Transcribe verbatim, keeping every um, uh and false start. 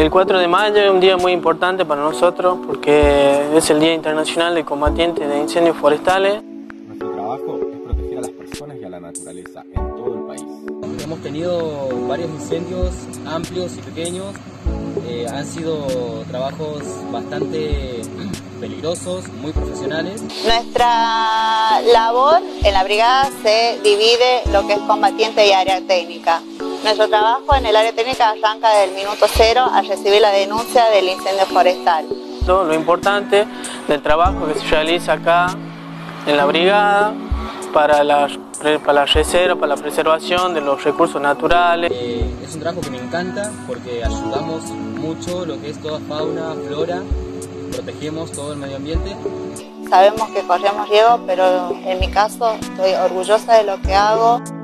El cuatro de mayo es un día muy importante para nosotros porque es el Día Internacional del Combatiente de Incendios Forestales. Nuestro trabajo es proteger a las personas y a la naturaleza en todo el país. Hemos tenido varios incendios amplios y pequeños. Eh, han sido trabajos bastante peligrosos, muy profesionales. Nuestra labor en la brigada se divide lo que es combatiente y área técnica. Nuestro trabajo en el área técnica arranca desde el minuto cero al recibir la denuncia del incendio forestal. Lo importante del trabajo que se realiza acá en la brigada para la, para la reserva, para la preservación de los recursos naturales. Eh, es un trabajo que me encanta porque ayudamos mucho lo que es toda fauna, flora, protegemos todo el medio ambiente. Sabemos que corremos riesgo, pero en mi caso estoy orgullosa de lo que hago.